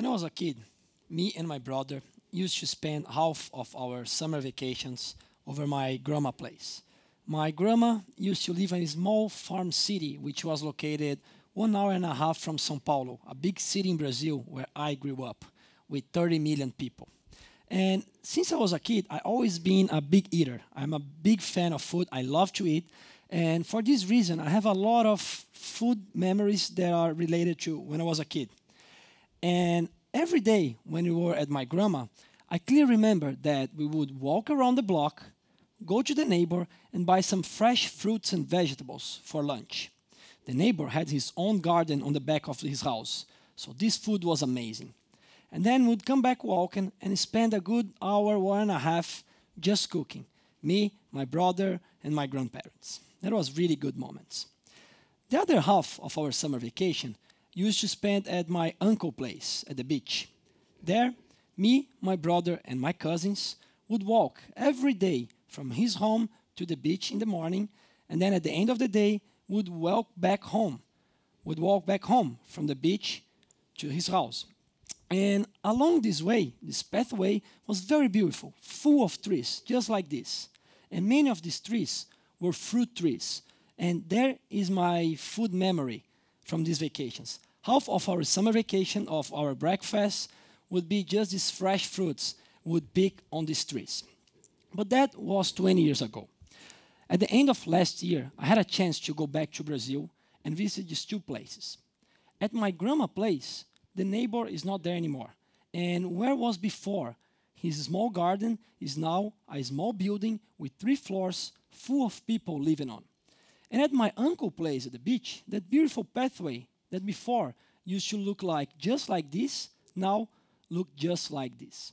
When I was a kid, me and my brother used to spend half of our summer vacations over my grandma's place. My grandma used to live in a small farm city which was located 1.5 hours from São Paulo, a big city in Brazil where I grew up, with 30 million people. And since I was a kid, I've always been a big eater. I'm a big fan of food. I love to eat. And for this reason, I have a lot of food memories that are related to when I was a kid. And every day when we were at my grandma, I clearly remember that we would walk around the block, go to the neighbor, and buy some fresh fruits and vegetables for lunch. The neighbor had his own garden on the back of his house, so this food was amazing. And then we'd come back walking and spend a good hour, 1.5 hours, just cooking. Me, my brother, and my grandparents. That was really good moments. The other half of our summer vacation used to spend at my uncle's place at the beach. There, me, my brother, and my cousins would walk every day from his home to the beach in the morning, and then at the end of the day, would walk back home. Would walk back home from the beach to his house. And along this way, this pathway was very beautiful, full of trees, just like this. And many of these trees were fruit trees. And there is my food memory from these vacations. Half of our summer vacation, of our breakfast, would be just these fresh fruits we would pick on these trees. But that was 20 years ago. At the end of last year, I had a chance to go back to Brazil and visit these two places. At my grandma's place, the neighbor is not there anymore. And where was before, his small garden is now a small building with 3 floors full of people living on. And at my uncle's place at the beach, that beautiful pathway that before used to look like just like this, now look just like this.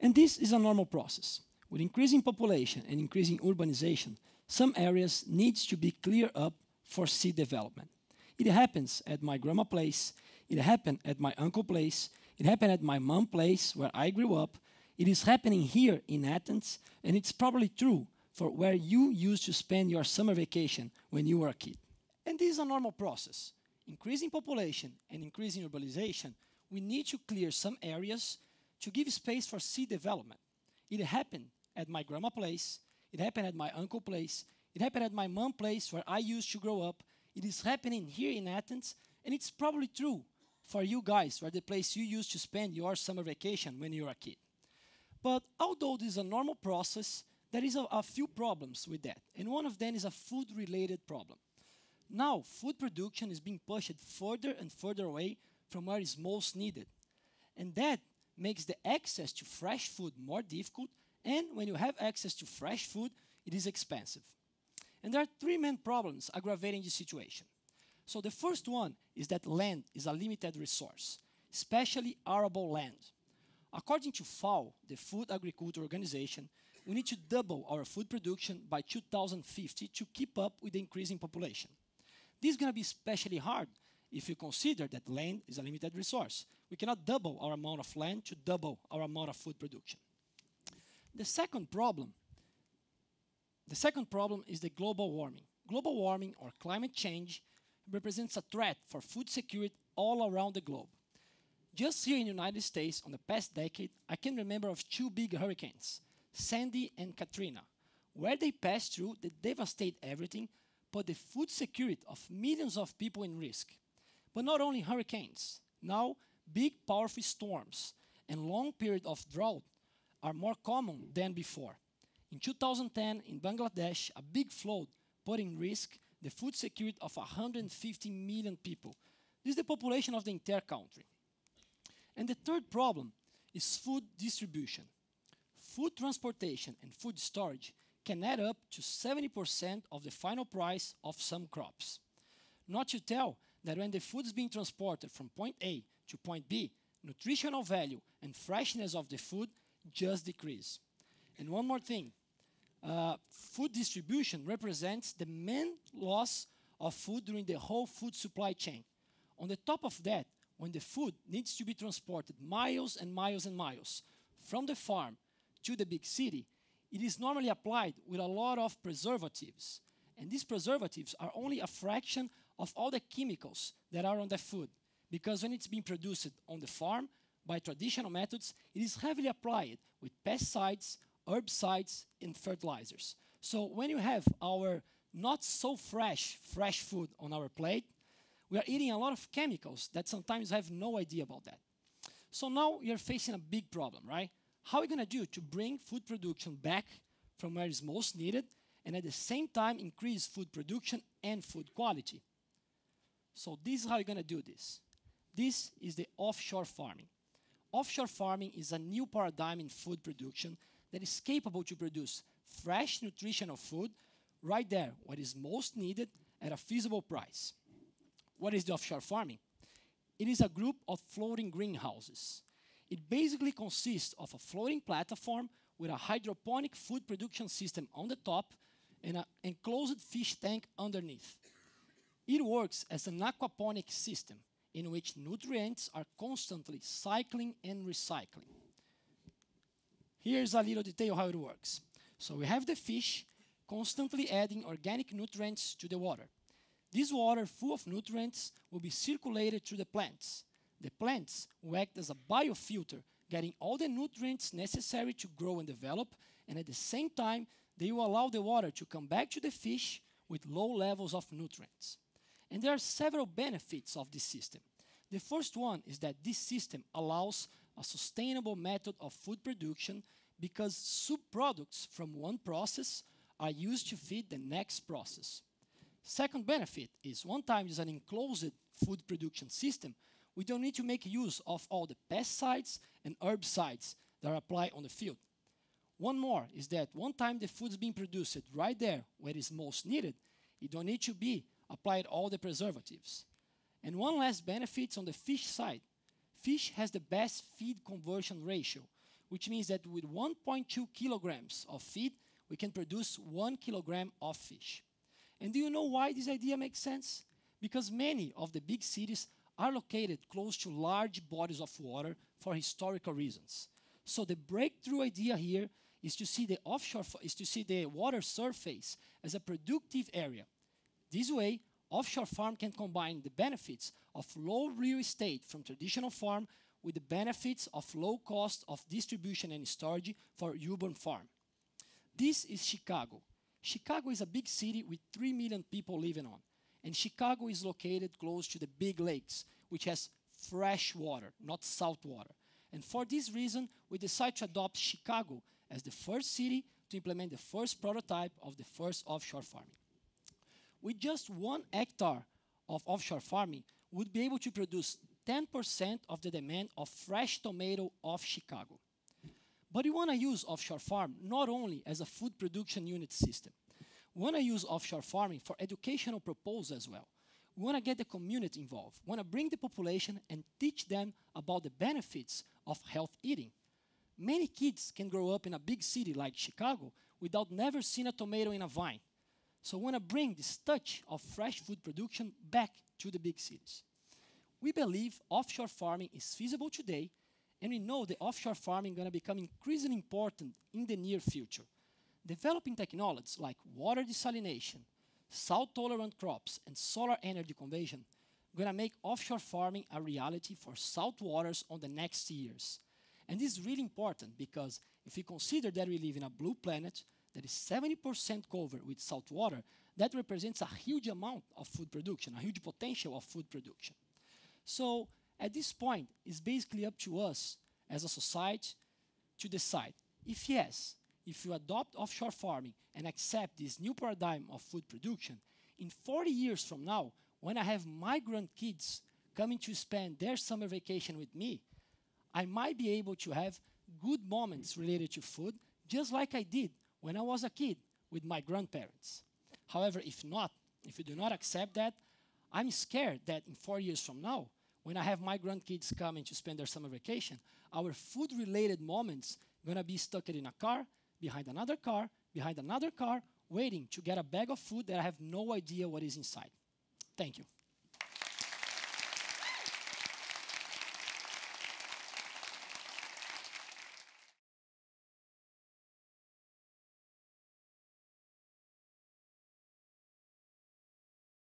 And this is a normal process. With increasing population and increasing urbanization, some areas needs to be cleared up for seed development. It happens at my grandma's place, it happened at my uncle's place, it happened at my mom's place where I grew up, it is happening here in Athens, and it's probably true for where you used to spend your summer vacation when you were a kid. And this is a normal process. Increasing population and increasing urbanization, we need to clear some areas to give space for seed development. It happened at my grandma's place, it happened at my uncle's place, it happened at my mom's place where I used to grow up, it is happening here in Athens, and it's probably true for you guys, where the place you used to spend your summer vacation when you were a kid. But although this is a normal process, there is a few problems with that, and one of them is a food-related problem. Now, food production is being pushed further and further away from where it's most needed, and that makes the access to fresh food more difficult, and when you have access to fresh food, it is expensive. And there are 3 main problems aggravating the situation. So the first one is that land is a limited resource, especially arable land. According to FAO, the Food Agriculture Organization, we need to double our food production by 2050 to keep up with the increasing population. This is going to be especially hard if you consider that land is a limited resource. We cannot double our amount of land to double our amount of food production. The second problem is the global warming. Global warming or climate change represents a threat for food security all around the globe. Just here in the United States, on the past decade, I can remember of 2 big hurricanes, Sandy and Katrina, where they passed through, they devastate everything, put the food security of millions of people in risk. But not only hurricanes, now big powerful storms and long periods of drought are more common than before. In 2010, in Bangladesh, a big flood put in risk the food security of 150 million people. This is the population of the entire country. And the third problem is food distribution. Food transportation and food storage can add up to 70% of the final price of some crops. Not to tell that when the food is being transported from point A to point B, nutritional value and freshness of the food just decrease. And one more thing. Food distribution represents the main loss of food during the whole food supply chain. On the top of that, when the food needs to be transported miles and miles and miles from the farm to the big city, it is normally applied with a lot of preservatives. And these preservatives are only a fraction of all the chemicals that are on the food, because when it's being produced on the farm by traditional methods, it is heavily applied with pesticides, herbicides, and fertilizers. So when you have our not so fresh food on our plate, we are eating a lot of chemicals that sometimes have no idea about that. So now you're facing a big problem, right? How are we going to do to bring food production back from where it's most needed and at the same time increase food production and food quality? So this is how you're going to do this. This is the offshore farming. Offshore farming is a new paradigm in food production that is capable to produce fresh nutritional food right there, what is most needed at a feasible price. What is the offshore farming? It is a group of floating greenhouses. It basically consists of a floating platform with a hydroponic food production system on the top and an enclosed fish tank underneath. It works as an aquaponic system in which nutrients are constantly cycling and recycling. Here's a little detail how it works. So we have the fish constantly adding organic nutrients to the water. This water full of nutrients will be circulated through the plants. The plants will act as a biofilter, getting all the nutrients necessary to grow and develop, and at the same time, they will allow the water to come back to the fish with low levels of nutrients. And there are several benefits of this system. The first one is that this system allows a sustainable method of food production because subproducts from one process are used to feed the next process. Second benefit is one time it's an enclosed food production system, we don't need to make use of all the pesticides and herbicides that are applied on the field. One more is that one time the food's being produced right there where it's most needed, you don't need to be applied all the preservatives. And one last benefit on the fish side. Fish has the best feed conversion ratio, which means that with 1.2 kilograms of feed, we can produce 1 kilogram of fish. And do you know why this idea makes sense? Because many of the big cities are located close to large bodies of water for historical reasons. So the breakthrough idea here is to see the water surface as a productive area. This way, offshore farm can combine the benefits of low real estate from traditional farm with the benefits of low cost of distribution and storage for urban farm. This is Chicago. Chicago is a big city with 3 million people living on. And Chicago is located close to the big lakes, which has fresh water, not salt water. And for this reason, we decided to adopt Chicago as the first city to implement the first prototype of the first offshore farming. With just 1 hectare of offshore farming, we'd be able to produce 10% of the demand of fresh tomato of Chicago. But we want to use offshore farm not only as a food production unit system. We want to use offshore farming for educational purposes as well. We want to get the community involved. We want to bring the population and teach them about the benefits of healthy eating. Many kids can grow up in a big city like Chicago without never seeing a tomato in a vine. So we want to bring this touch of fresh food production back to the big cities. We believe offshore farming is feasible today, and we know the offshore farming is going to become increasingly important in the near future. Developing technologies like water desalination, salt-tolerant crops, and solar energy conversion are going to make offshore farming a reality for salt waters on the next years. And this is really important because if we consider that we live in a blue planet that is 70% covered with salt water, that represents a huge amount of food production, a huge potential of food production. So at this point, it's basically up to us as a society to decide if yes, if you adopt offshore farming and accept this new paradigm of food production, in 40 years from now, when I have migrant kids coming to spend their summer vacation with me, I might be able to have good moments related to food, just like I did when I was a kid with my grandparents. However, if you do not accept that, I'm scared that in 4 years from now, when I have my grandkids coming to spend their summer vacation, our food-related moments are going to be stuck in a car, behind another car, behind another car, waiting to get a bag of food that I have no idea what is inside. Thank you.